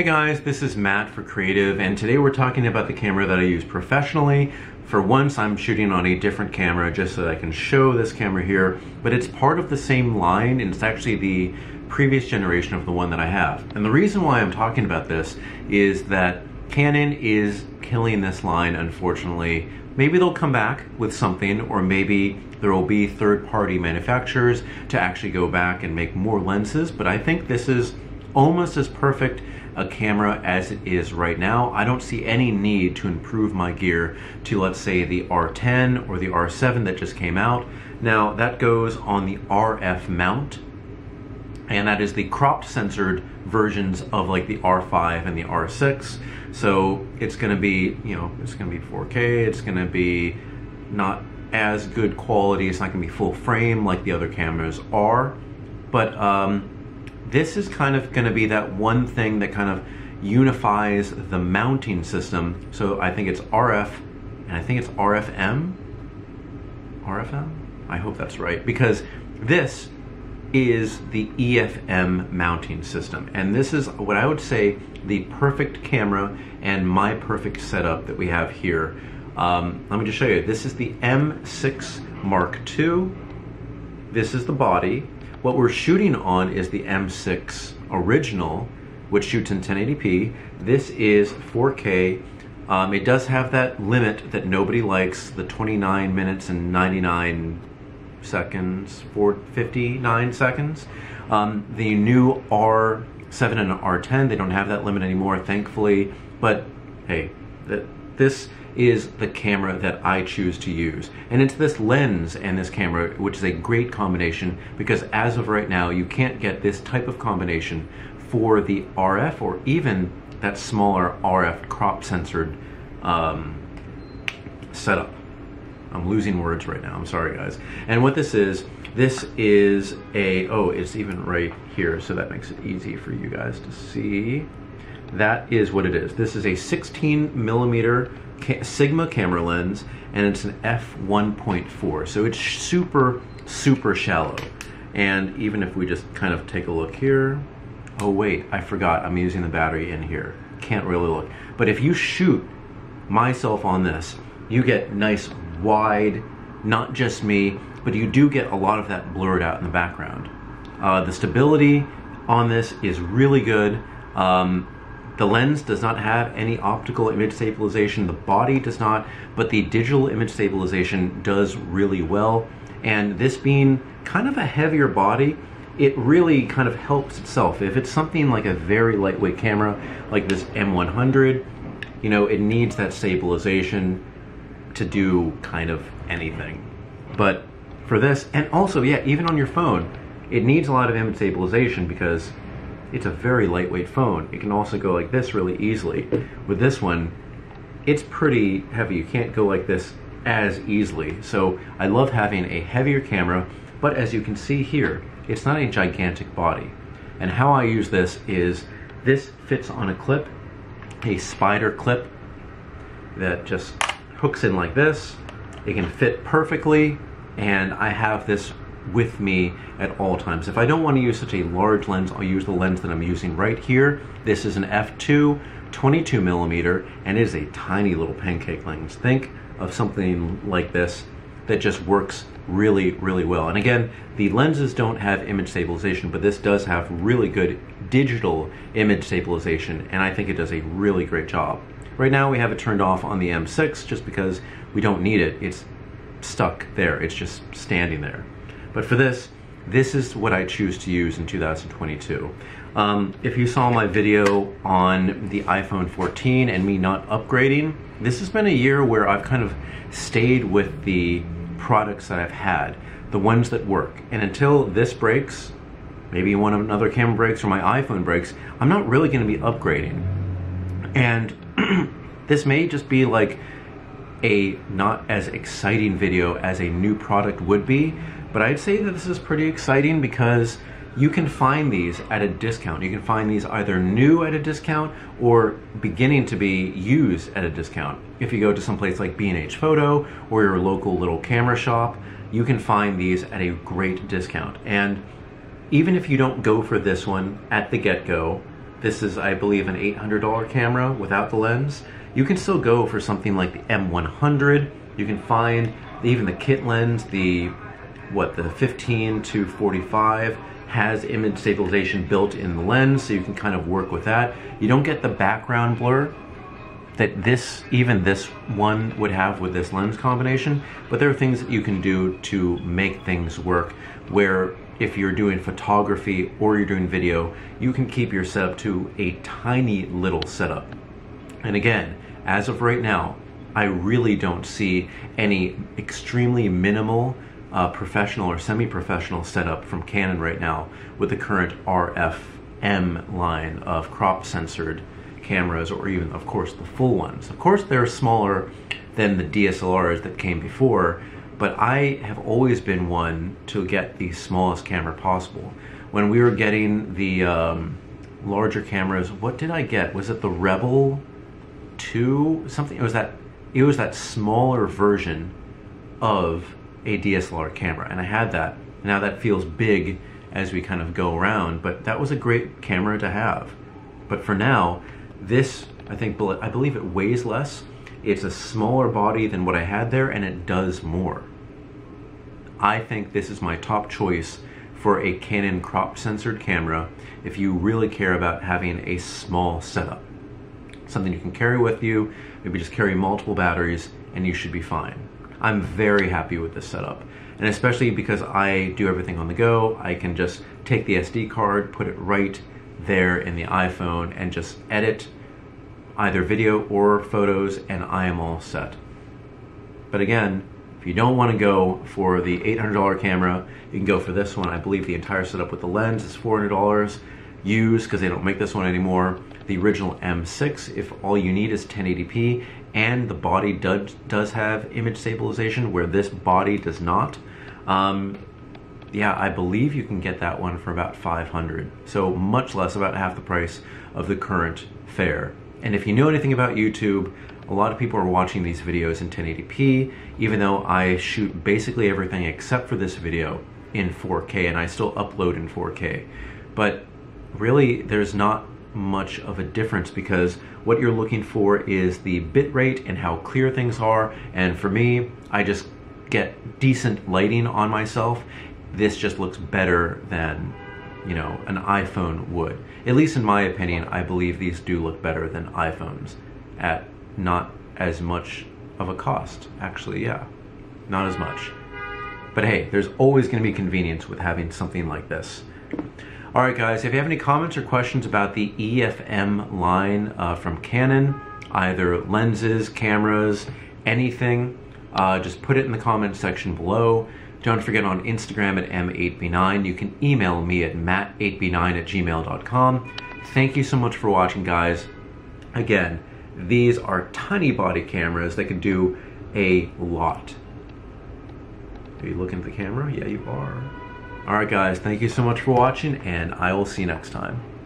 Hey guys, this is Matt for Creative, and today we're talking about the camera that I use professionally. For once, I'm shooting on a different camera just so that I can show this camera here, but it's part of the same line, and it's actually the previous generation of the one that I have. And the reason why I'm talking about this is that Canon is killing this line, unfortunately. Maybe they'll come back with something, or maybe there will be third-party manufacturers to actually go back and make more lenses, but I think this is almost as perfect a camera as it is right now. I don't see any need to improve my gear to, let's say, the R10 or the R7 that just came out. Now that goes on the RF mount, and that is the cropped sensored versions of like the R5 and the R6. So it's gonna be, you know, it's gonna be 4K, it's gonna be not as good quality, it's not gonna be full frame like the other cameras are, but this is kind of going to be that one thing that kind of unifies the mounting system. So I think it's RF, and I think it's RFM? RFM? I hope that's right, because this is the EF-M mounting system. And this is what I would say the perfect camera and my perfect setup that we have here. Let me just show you. This is the M6 Mark II. This is the body. What we're shooting on is the M6 original, which shoots in 1080p. This is 4K. It does have that limit that nobody likes, the 29 minutes and 99 seconds, 459 seconds. The new R7 and R10, they don't have that limit anymore, thankfully. But hey, this is the camera that I choose to use. And it's this lens and this camera, which is a great combination, because as of right now, you can't get this type of combination for the RF or even that smaller RF crop censored setup. I'm losing words right now, I'm sorry guys. And what this is a, oh, it's even right here, so that makes it easy for you guys to see. That is what it is. This is a 16mm Sigma camera lens, and it's an f1.4, so it's super shallow. And even if we just kind of take a look here, oh wait, I forgot I'm using the battery in here, can't really look. But if you shoot myself on this, you get nice wide, not just me, but you do get a lot of that blurred out in the background. The stability on this is really good. The lens does not have any optical image stabilization, the body does not, but the digital image stabilization does really well. And this being kind of a heavier body, it really kind of helps itself. If it's something like a very lightweight camera, like this M100, you know, it needs that stabilization to do kind of anything. But for this, and also, yeah, even on your phone, it needs a lot of image stabilization because it's a very lightweight phone. It can also go like this really easily. With this one, it's pretty heavy. You can't go like this as easily. So I love having a heavier camera, but as you can see here, it's not a gigantic body. And how I use this is, this fits on a clip, a spider clip that just hooks in like this. It can fit perfectly, and I have this with me at all times. If I don't want to use such a large lens, I'll use the lens that I'm using right here. This is an f2, 22mm, and it is a tiny little pancake lens. Think of something like this that just works really, really well. And again, the lenses don't have image stabilization, but this does have really good digital image stabilization, and I think it does a really great job. Right now we have it turned off on the M6 just because we don't need it. It's stuck there, it's just standing there. But for this, this is what I choose to use in 2022. If you saw my video on the iPhone 14 and me not upgrading, this has been a year where I've kind of stayed with the products that I've had, the ones that work. And until this breaks, maybe one of another camera breaks or my iPhone breaks, I'm not really gonna be upgrading. And this may just be like a not as exciting video as a new product would be, but I'd say that this is pretty exciting because you can find these at a discount. You can find these either new at a discount or beginning to be used at a discount. If you go to some place like B&H Photo or your local little camera shop, you can find these at a great discount. And even if you don't go for this one at the get-go, This is, I believe, an $800 camera without the lens. You can still go for something like the M100. You can find even the kit lens, the 15 to 45 has image stabilization built in the lens, so you can kind of work with that. You don't get the background blur that even this one would have with this lens combination, but there are things that you can do to make things work where if you're doing photography or you're doing video, you can keep your setup to a tiny little setup. And again, as of right now, I really don't see any extremely minimal professional or semi-professional setup from Canon right now with the current RFM line of crop censored cameras, or even, of course, the full ones. Of course, they're smaller than the DSLRs that came before, but I have always been one to get the smallest camera possible. When we were getting the larger cameras, what did I get? Was it the Rebel 2? Something? It was that smaller version of a DSLR camera, and I had that. Now that feels big as we kind of go around, but that was a great camera to have. But for now, this, I believe it weighs less. It's a smaller body than what I had there, and it does more. I think this is my top choice for a Canon crop censored camera if you really care about having a small setup. Something you can carry with you, maybe just carry multiple batteries, and you should be fine. I'm very happy with this setup, and especially because I do everything on the go. I can just take the SD card, put it right there in the iPhone, and just edit either video or photos, and I am all set. But again, if you don't want to go for the $800 camera, you can go for this one. I believe the entire setup with the lens is $400 used, because they don't make this one anymore. The original M6, if all you need is 1080p, and the body does have image stabilization where this body does not. Yeah, I believe you can get that one for about $500, so much less, about half the price of the current fare. And if you know anything about YouTube, a lot of people are watching these videos in 1080p, even though I shoot basically everything except for this video in 4K, and I still upload in 4K. But really, there's not much of a difference, because what you're looking for is the bit rate and how clear things are. And for me, I just get decent lighting on myself. This just looks better than, you know, an iPhone would. At least in my opinion, I believe these do look better than iPhones at not as much of a cost. Actually, yeah, not as much. But hey, there's always going to be convenience with having something like this. All right, guys, if you have any comments or questions about the EF-M line from Canon, either lenses, cameras, anything, just put it in the comments section below. Don't forget, on Instagram at m8b9. You can email me at matt8b9@gmail.com. Thank you so much for watching, guys. Again, these are tiny body cameras that can do a lot. Are you looking at the camera? Yeah, you are. All right, guys, thank you so much for watching, and I will see you next time.